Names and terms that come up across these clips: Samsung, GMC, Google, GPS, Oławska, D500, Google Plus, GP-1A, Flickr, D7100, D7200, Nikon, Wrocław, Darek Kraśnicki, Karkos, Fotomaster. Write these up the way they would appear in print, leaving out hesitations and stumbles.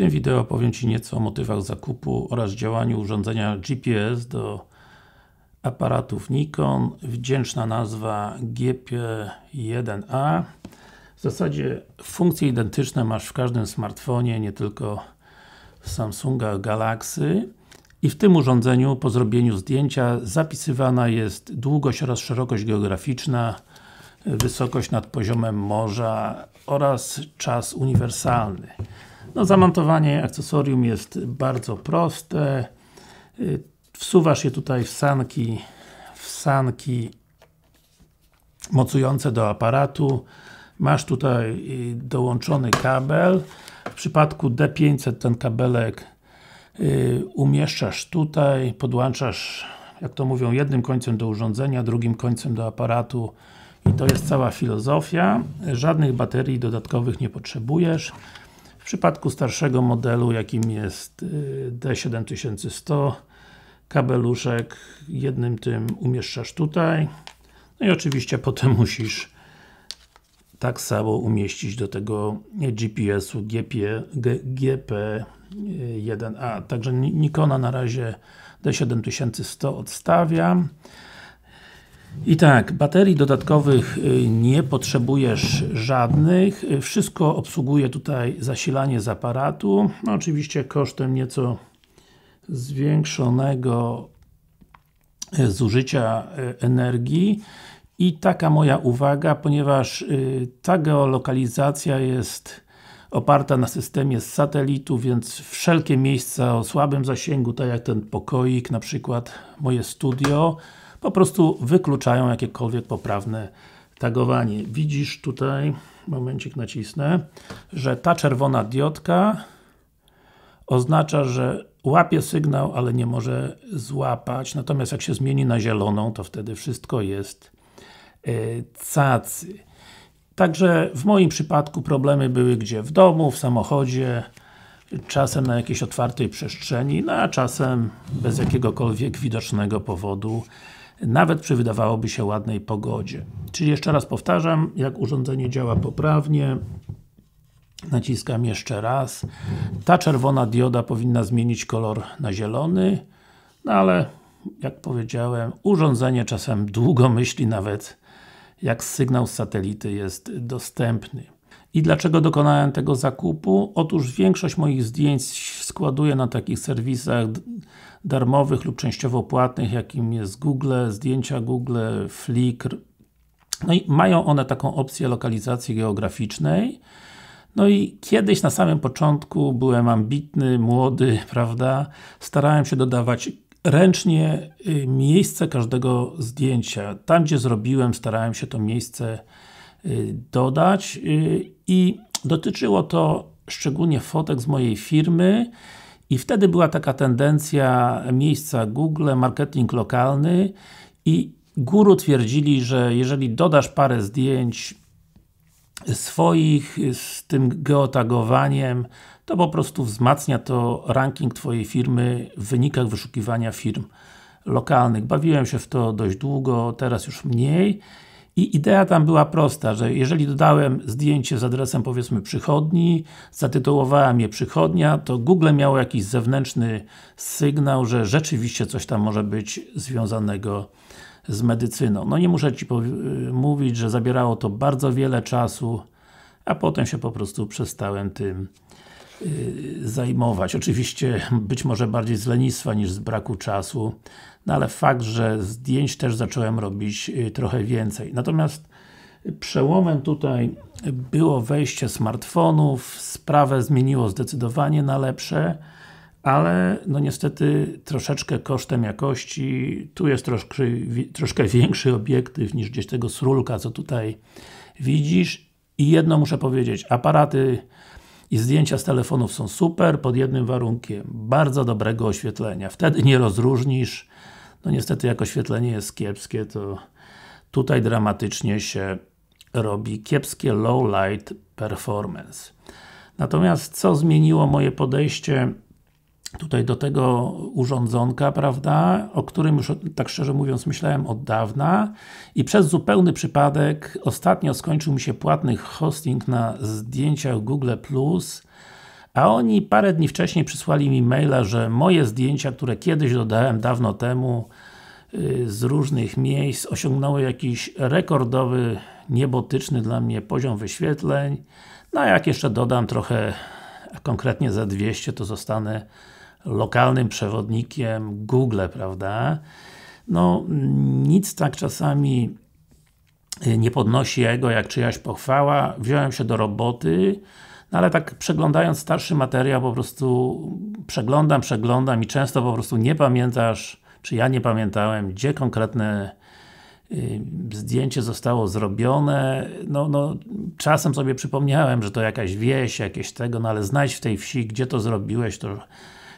tym wideo opowiem Ci nieco o motywach zakupu oraz działaniu urządzenia GPS do aparatów Nikon. Wdzięczna nazwa GP-1A. W zasadzie funkcje identyczne masz w każdym smartfonie, nie tylko w Samsungach Galaxy. I w tym urządzeniu po zrobieniu zdjęcia zapisywana jest długość oraz szerokość geograficzna, wysokość nad poziomem morza oraz czas uniwersalny. No, zamontowanie akcesorium jest bardzo proste. Wsuwasz je tutaj w sanki mocujące do aparatu. Masz tutaj dołączony kabel. W przypadku D500 ten kabelek umieszczasz tutaj, podłączasz, jak to mówią, jednym końcem do urządzenia, drugim końcem do aparatu. I to jest cała filozofia. Żadnych baterii dodatkowych nie potrzebujesz. W przypadku starszego modelu, jakim jest D7100, kabeluszek jednym tym umieszczasz tutaj. No i oczywiście potem musisz tak samo umieścić do tego GPS-u GP1A. Także Nikona na razie D7100 odstawiam. I tak, baterii dodatkowych nie potrzebujesz żadnych. Wszystko obsługuje tutaj zasilanie z aparatu. No, oczywiście kosztem nieco zwiększonego zużycia energii. I taka moja uwaga, ponieważ ta geolokalizacja jest oparta na systemie z satelitu, więc wszelkie miejsca o słabym zasięgu, tak jak ten pokoik, na przykład moje studio, po prostu wykluczają jakiekolwiek poprawne tagowanie. Widzisz tutaj, momencik nacisnę, że ta czerwona diodka oznacza, że łapie sygnał, ale nie może złapać. Natomiast jak się zmieni na zieloną, to wtedy wszystko jest cacy. Także w moim przypadku problemy były gdzie? W domu, w samochodzie, czasem na jakiejś otwartej przestrzeni, no a czasem bez jakiegokolwiek widocznego powodu, nawet przy wydawałoby się ładnej pogodzie. Czyli jeszcze raz powtarzam, jak urządzenie działa poprawnie, naciskam jeszcze raz. Ta czerwona dioda powinna zmienić kolor na zielony, no ale jak powiedziałem, urządzenie czasem długo myśli, nawet jak sygnał z satelity jest dostępny. I dlaczego dokonałem tego zakupu? Otóż większość moich zdjęć składuję na takich serwisach darmowych lub częściowo płatnych, jakim jest Google, zdjęcia Google, Flickr. No i mają one taką opcję lokalizacji geograficznej. No i kiedyś na samym początku byłem ambitny, młody, prawda? Starałem się dodawać ręcznie miejsce każdego zdjęcia. Tam, gdzie zrobiłem, starałem się to miejsce dodać i dotyczyło to szczególnie fotek z mojej firmy i wtedy była taka tendencja miejsca Google, marketing lokalny i guru twierdzili, że jeżeli dodasz parę zdjęć swoich z tym geotagowaniem, to po prostu wzmacnia to ranking Twojej firmy w wynikach wyszukiwania firm lokalnych. Bawiłem się w to dość długo, teraz już mniej. I idea tam była prosta, że jeżeli dodałem zdjęcie z adresem, powiedzmy, przychodni, zatytułowałem je przychodnia, to Google miało jakiś zewnętrzny sygnał, że rzeczywiście coś tam może być związanego z medycyną. No nie muszę Ci mówić, że zabierało to bardzo wiele czasu, a potem się po prostu przestałem tym zajmować. Oczywiście być może bardziej z lenistwa niż z braku czasu, no ale fakt, że zdjęć też zacząłem robić trochę więcej. Natomiast przełomem tutaj było wejście smartfonów, sprawę zmieniło zdecydowanie na lepsze, ale no niestety troszeczkę kosztem jakości. Tu jest troszkę większy obiektyw niż gdzieś tego srulka, co tutaj widzisz. I jedno muszę powiedzieć, aparaty i zdjęcia z telefonów są super, pod jednym warunkiem, bardzo dobrego oświetlenia. Wtedy nie rozróżnisz. No niestety, jak oświetlenie jest kiepskie, to tutaj dramatycznie się robi kiepskie low light performance. Natomiast co zmieniło moje podejście tutaj do tego urządzonka, prawda, o którym już, tak szczerze mówiąc, myślałem od dawna i przez zupełny przypadek ostatnio skończył mi się płatny hosting na zdjęciach Google Plus, A oni parę dni wcześniej przysłali mi maila, że moje zdjęcia, które kiedyś dodałem dawno temu z różnych miejsc, osiągnęły jakiś rekordowy, niebotyczny dla mnie poziom wyświetleń. No a jak jeszcze dodam trochę, a konkretnie za 200, to zostanę lokalnym przewodnikiem Google, prawda? No, nic tak czasami nie podnosi ego, jak czyjaś pochwała. Wziąłem się do roboty, no ale tak przeglądając starszy materiał, po prostu przeglądam i często po prostu nie pamiętasz, czy ja nie pamiętałem, gdzie konkretne zdjęcie zostało zrobione. No, czasem sobie przypomniałem, że to jakaś wieś, jakieś tego, no ale znajdź w tej wsi, gdzie to zrobiłeś, to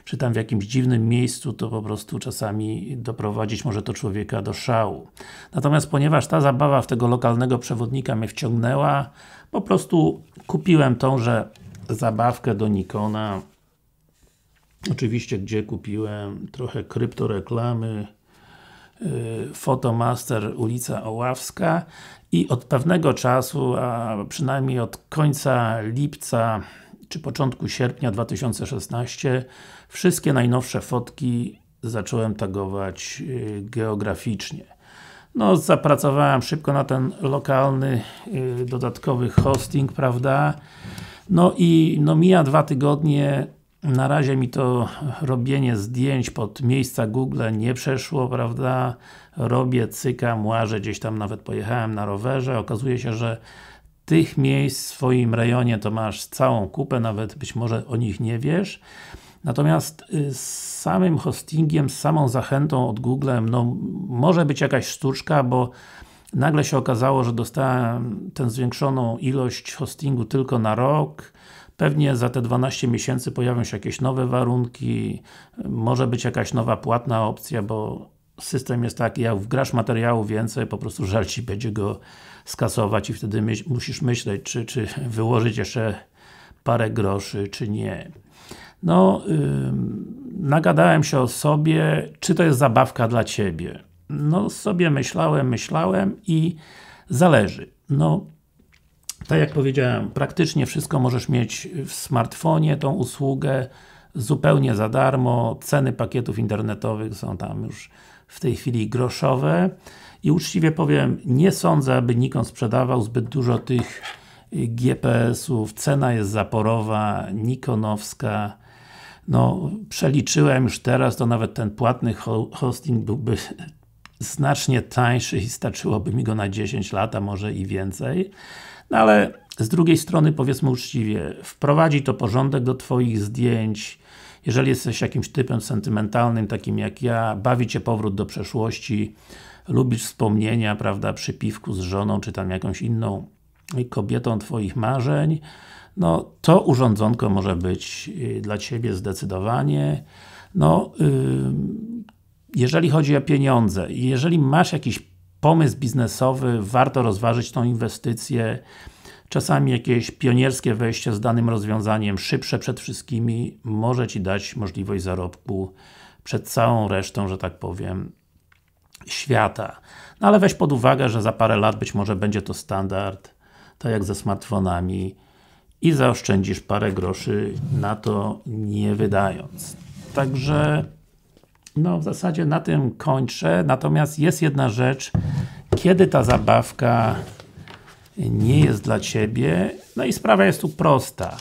czy tam w jakimś dziwnym miejscu, to po prostu czasami doprowadzić może to człowieka do szału. Natomiast ponieważ ta zabawa w tego lokalnego przewodnika mnie wciągnęła, po prostu kupiłem tąże zabawkę do Nikona. Oczywiście, gdzie kupiłem trochę kryptoreklamy, Fotomaster, ulica Oławska, i od pewnego czasu, a przynajmniej od końca lipca czy początku sierpnia 2016, wszystkie najnowsze fotki zacząłem tagować geograficznie. No, zapracowałem szybko na ten lokalny, dodatkowy hosting, prawda? No i no, mija 2 tygodnie, na razie mi to robienie zdjęć pod miejsca Google nie przeszło, prawda? Robię, cykam, łażę, gdzieś tam nawet pojechałem na rowerze, okazuje się, że tych miejsc w swoim rejonie to masz całą kupę, nawet być może o nich nie wiesz. Natomiast z samym hostingiem, z samą zachętą od Google, no, może być jakaś sztuczka, bo nagle się okazało, że dostałem tę zwiększoną ilość hostingu tylko na rok. Pewnie za te 12 miesięcy pojawią się jakieś nowe warunki, może być jakaś nowa płatna opcja, bo system jest taki, jak wgrasz materiału więcej, po prostu żal Ci będzie go skasować i wtedy musisz myśleć, czy wyłożyć jeszcze parę groszy, czy nie. No, nagadałem się o sobie, czy to jest zabawka dla Ciebie. No, sobie myślałem i zależy. No, tak jak powiedziałem, praktycznie wszystko możesz mieć w smartfonie, tą usługę, zupełnie za darmo, ceny pakietów internetowych są tam już w tej chwili groszowe i uczciwie powiem, nie sądzę, aby Nikon sprzedawał zbyt dużo tych GPS-ów, cena jest zaporowa, nikonowska. No, przeliczyłem już teraz, to nawet ten płatny hosting byłby znacznie tańszy i starczyłoby mi go na 10 lat, a może i więcej. No ale z drugiej strony, powiedzmy uczciwie, wprowadzi to porządek do Twoich zdjęć. Jeżeli jesteś jakimś typem sentymentalnym, takim jak ja, bawi Cię powrót do przeszłości, lubisz wspomnienia, prawda, przy piwku z żoną, czy tam jakąś inną kobietą Twoich marzeń, no to urządzonko może być dla Ciebie zdecydowanie. No, jeżeli chodzi o pieniądze, jeżeli masz jakiś pomysł biznesowy, warto rozważyć tą inwestycję. Czasami jakieś pionierskie wejście z danym rozwiązaniem, szybsze przed wszystkimi, może Ci dać możliwość zarobku przed całą resztą, że tak powiem, świata. No ale weź pod uwagę, że za parę lat być może będzie to standard, tak jak ze smartfonami, i zaoszczędzisz parę groszy na to nie wydając. Także no, w zasadzie na tym kończę, natomiast jest jedna rzecz, kiedy ta zabawka nie jest dla Ciebie, no i sprawa jest tu prosta.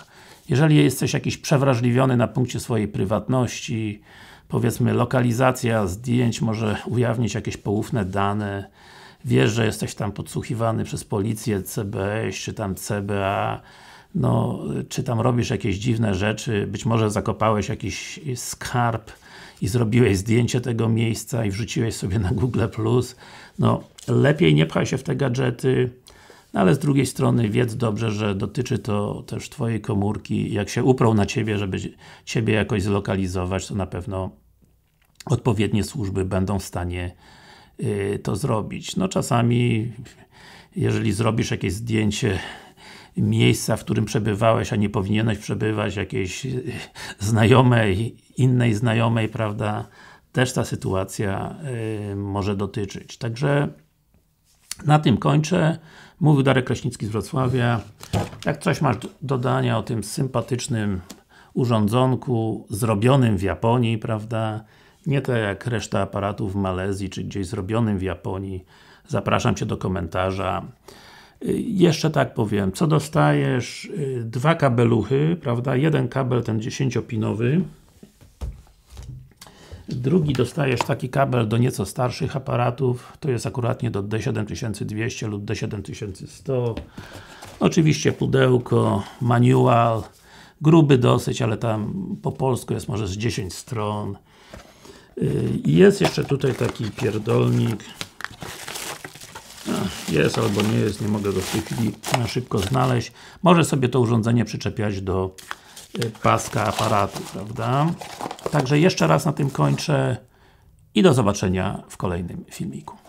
Jeżeli jesteś jakiś przewrażliwiony na punkcie swojej prywatności, powiedzmy lokalizacja zdjęć może ujawnić jakieś poufne dane, wiesz, że jesteś tam podsłuchiwany przez policję, CBS, czy tam CBA, no, czy tam robisz jakieś dziwne rzeczy, być może zakopałeś jakiś skarb i zrobiłeś zdjęcie tego miejsca i wrzuciłeś sobie na Google Plus. No, lepiej nie pchaj się w te gadżety, no, ale z drugiej strony wiedz dobrze, że dotyczy to też Twojej komórki. Jak się uprą na Ciebie, żeby Ciebie jakoś zlokalizować, to na pewno odpowiednie służby będą w stanie to zrobić. No, czasami, jeżeli zrobisz jakieś zdjęcie miejsca, w którym przebywałeś, a nie powinieneś przebywać, jakiejś znajomej, innej znajomej, prawda, też ta sytuacja może dotyczyć. Także na tym kończę. Mówił Darek Kraśnicki z Wrocławia. Jak coś masz do dodania o tym sympatycznym urządzonku zrobionym w Japonii, prawda? Nie tak jak reszta aparatów w Malezji, czy gdzieś zrobionym w Japonii. Zapraszam Cię do komentarza. Jeszcze tak powiem, co dostajesz? Dwa kabeluchy, prawda? Jeden kabel, ten 10-pinowy. Drugi dostajesz taki kabel do nieco starszych aparatów, to jest akuratnie do D7200 lub D7100. Oczywiście pudełko, manual, gruby dosyć, ale tam po polsku jest może z 10 stron. Jest jeszcze tutaj taki pierdolnik. Jest albo nie jest, nie mogę go w tej chwili na szybko znaleźć. Może sobie to urządzenie przyczepiać do paska aparatu, prawda? Także jeszcze raz na tym kończę i do zobaczenia w kolejnym filmiku.